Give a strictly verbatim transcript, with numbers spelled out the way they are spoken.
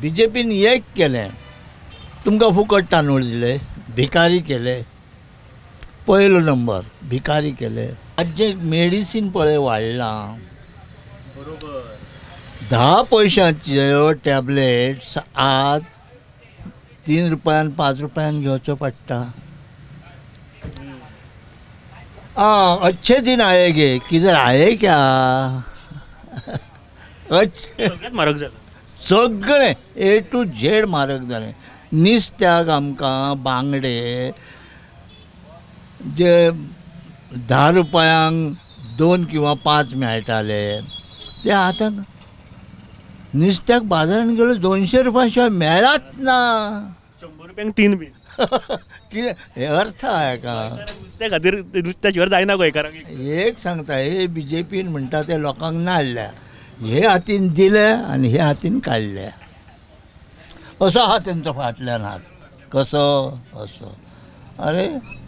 बीजेपीन एक केलें तुमकां फुकट तांदूळ दिले, भिकारी केले, पहलो नंबर भिकारी केले। आजे मेडिसीन पळय वाडलां, बरोबर धा पैशाच्यो टॅबलेट्स आज तीन रुपयान पांच रुपयान घेवच्यो पडटा। हाँ, अच्छे दिन आएगे, किधर आए क्या? अच्छे म्हारग जाता, सगळे ए टू झेड म्हारग जाले। निस्त्याक आमकां बांगडे जे धा रुपयांक दोन किंवा पांच मेळटाले ते आतां निस्त्याक बाजारान गेलो दोनशे रुपया शिवाय मेळत ना, शंबर रुपयांक तीन बी अर्थ है का? नुस्त्या खातिर नुस्त्या शिवाय जायना गोंयकारांक। एक सांगता, हे बीजेपीन म्हणटा ते लोकांक नाडल्या, हे हातीन दिले आनी हे हातीन काडले, असो हा तेंचो फाटल्यान हात, कसो असो। अरे